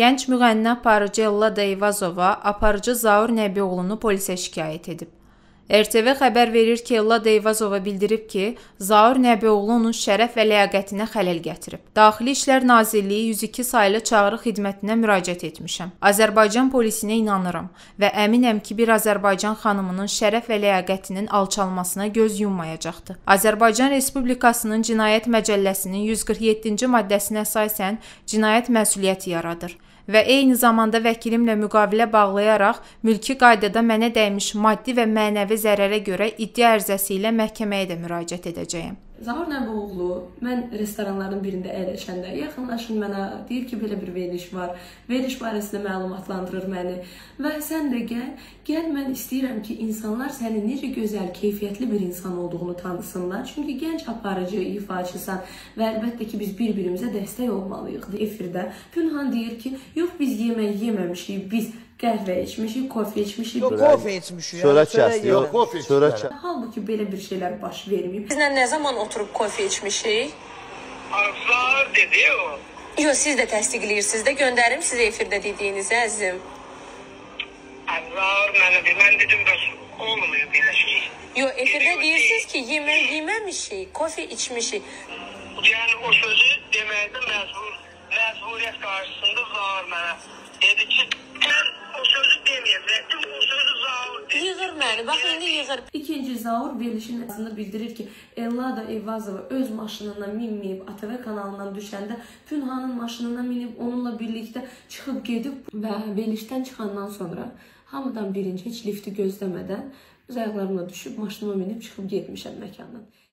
Gənc müğənni aparıcı Ellada Eyvazova aparıcı Zaur Nəbioğlunu polisə şikayət edib. RTV xəbər verir ki, Ellada Eyvazova bildirib ki, Zaur Nəbioğlu onun şərəf və ləyaqətinə xələl gətirib. Daxili İşlər Nazirliyi 102 saylı çağrı xidmətinə müraciət etmişəm. Azərbaycan polisinə inanıram və əminəm ki, bir Azərbaycan xanımının şərəf və ləyaqətinin alçalmasına göz yummayacaqdır. Azərbaycan Respublikasının Cinayət Məcəlləsinin 147-ci maddəsinə əsasən cinayət məsuliyyəti yaradır və eyni zamanda vəkilimlə müqavilə bağlayaraq mülki qaydada mənə dəymiş maddi və mənəvi zərərə görə iddia ərizəsi ilə məhkəməyə də müraciət edəcəyim. Zaur Nəbioğlu, mən restoranların birində əyləşəndə yaxınlaşın mənə, deyir ki, belə bir veriliş var, veriliş barəsində məlumatlandırır məni və sən də gəl mən istəyirəm ki, insanlar sənin necə gözəl, keyfiyyətli bir insan olduğunu tanısınlar. Çünki gənc aparıcı, ifaçısan və əlbəttə ki, biz bir-birimizə dəstək olmalıyıq. Efirdə Pünhan deyir ki, yox biz yemək yeməmişik, biz qəhvə içmişik, kofe içmişik. Yox, kofe içmişik. Şöhrə kəsdi, yox, kofe içmişik. Halbuki belə bir şeylər baş verməyib. Sizlə nə zaman oturub kofe içmişik? Arıqlar dedi o. Yox, siz də təsdiqləyirsiniz də, göndərim sizə efirdə dediyinizi əzizim. Arıqlar mənə deyir, mən dedim bəs olmuyor belə şey. Yox, efirdə deyirsiniz ki, yemək yeməmişik, kofe içmişik. Yəni o sözü deməkdə məzburiyyət qarşısında Zaur mənə dedi ki, o sözü deməyəm, rəddin o sözü Zaur deyir. Yığır məni, bax, indi yığır. İkinci Zaur verilişin əslində bildirir ki, Ellada Eyvazova öz maşınından minməyib, ATV kanalından düşəndə Pünhanın maşınından minib, onunla birlikdə çıxıb gedib və verilişdən çıxandan sonra hamıdan birinci heç lifti gözləmədən öz ayaqlarımla düşüb, maşınıma minib, çıxıb getmişəm məkandan.